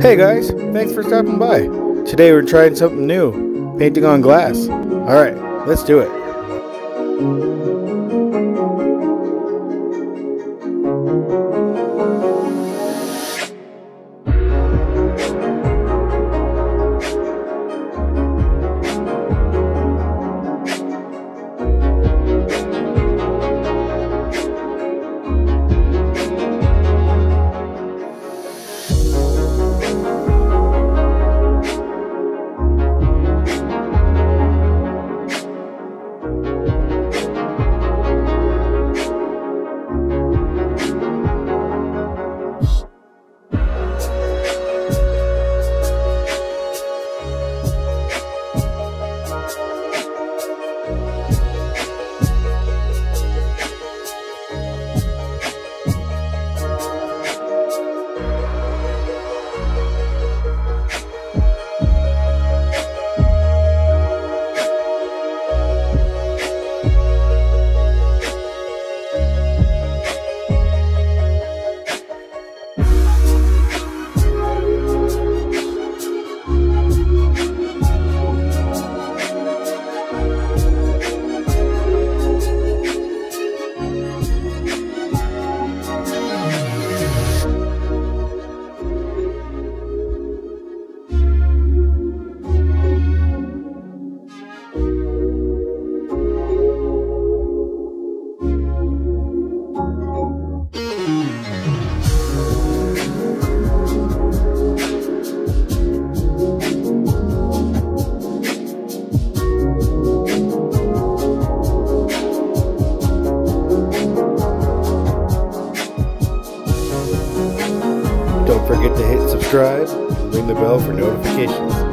Hey guys, thanks for stopping by. Today we're trying something new, painting on glass. Alright, let's do it. Don't forget to hit subscribe and ring the bell for notifications.